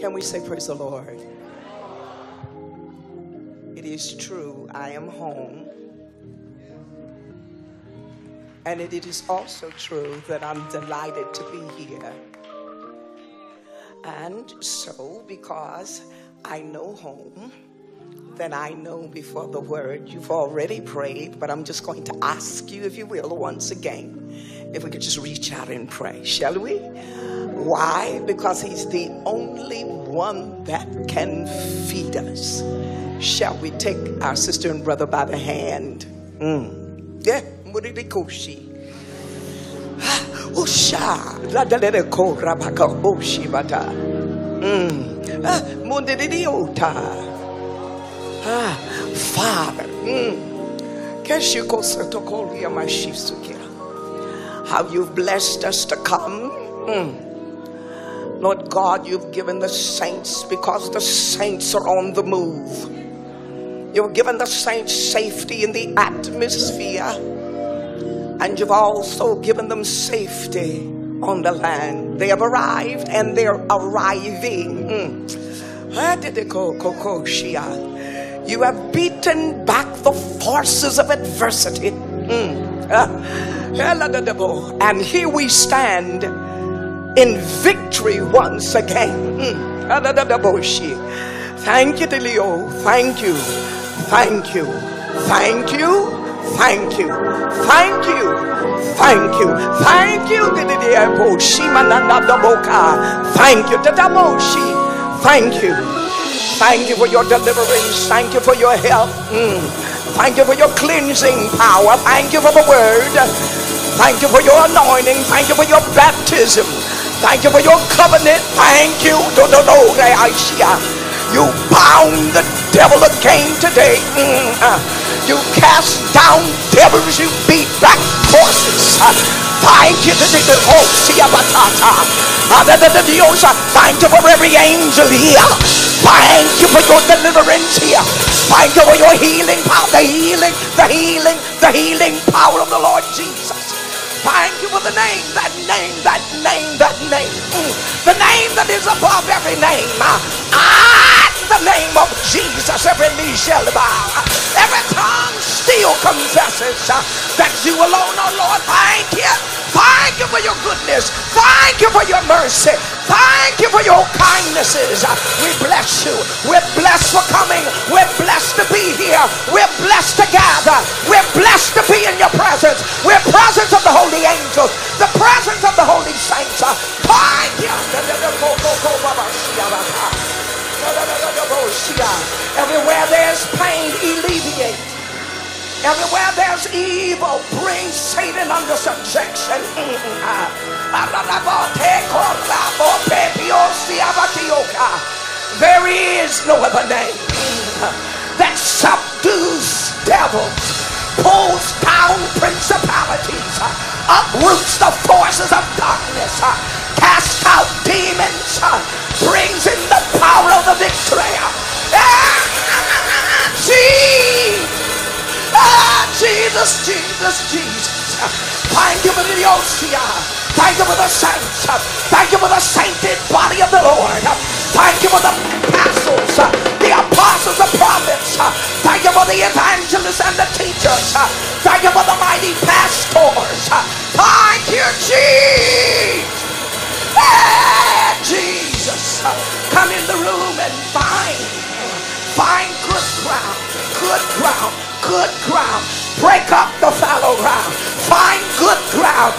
Can we say praise the Lord? It is true, I am home. And it is also true that I'm delighted to be here. And so, because I know home, then I know before the word. You've already prayed, but I'm just going to ask you, if you will, once again, if we could just reach out and pray, shall we? Why? Because he's the only one that can feed us. Shall we take our sister and brother by the hand? Yeah. Father, how you've blessed us to come. Lord God, you've given the saints, because the saints are on the move. You've given the saints safety in the atmosphere. And you've also given them safety on the land. They have arrived and they're arriving. You have beaten back the forces of adversity. And here we stand in victory once again. Thank you, DeLeo. Thank you. Thank you. Thank you. Thank you, thank you, thank you, thank you, thank you, thank you, thank you for your deliverance, thank you for your help, thank you for your cleansing power, thank you for the word, thank you for your anointing, thank you for your baptism, thank you for your covenant, thank you, you bound the devil again today. You cast down devils, you beat back forces. Thank you to the Osia. Thank you for every angel here. Thank you for your deliverance here. Thank you for your healing power, the healing power of the Lord Jesus. Thank you for the name, that name. The name that is above every name. The name of Jesus, every knee shall bow. Every tongue still confesses that you alone, oh Lord. Thank you. Thank you for your goodness. Thank you for your mercy. Thank you for your kindnesses. We bless you. We're blessed for coming. We're blessed to be here. We're blessed to gather. We're blessed to be in your presence. We're presence of the holy angels, the presence of the holy saints. Thank you. Everywhere there's pain, alleviate. Everywhere there's evil, bring Satan under subjection. There is no other name that subdues devils, pulls down principalities, uproots the forces of darkness, casts out demons, brings in the power of the victory. Jesus, Jesus, Jesus. Thank you for the Osia. Thank you for the saints. Thank you for the sainted body of the Lord. Thank you for the apostles, the apostles, the prophets. Thank you for the evangelists and the teachers. Thank you for the mighty pastors. Thank you, Jesus. Jesus, come in the room and find good ground, break up the fallow ground, find good ground,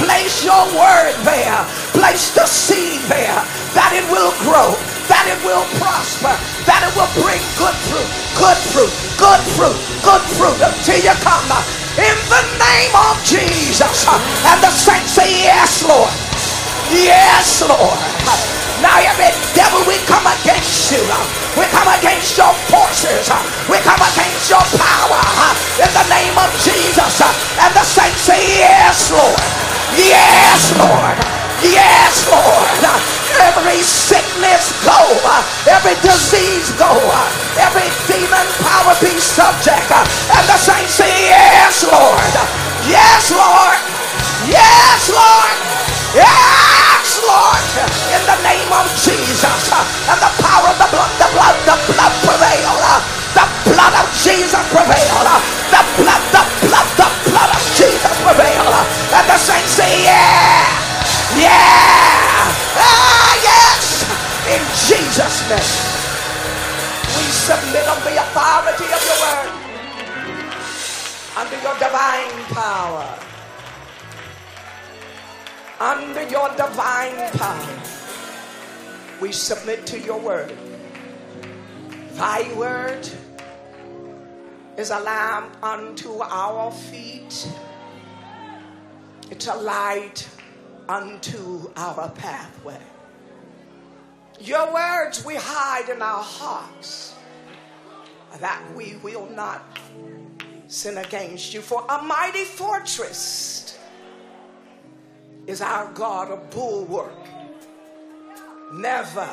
place your word there, place the seed there, that it will grow, that it will prosper, that it will bring good fruit until you come, in the name of Jesus. And the saints say, yes, Lord. Yes, Lord. Now every devil, we come against you. We come against your forces. We come against your power. In the name of Jesus. And the saints say, yes, Lord. Yes, Lord. Yes, Lord. Every sickness go. Every disease go. Every demon power be subject. And the saints say, yes, Lord. Yes, Lord. Yes, Lord. Yes, Lord. In the name of Jesus. prevailed. The blood of Jesus prevailed. And the saints say, yeah, yeah, ah, yes, in Jesus' name. We submit on the authority of your word, under your divine power, under your divine power. We submit to your word. Thy word is a lamp unto our feet. It's a light unto our pathway. Your words we hide in our hearts, that we will not sin against you. For a mighty fortress is our God, a bulwark, never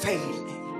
failing.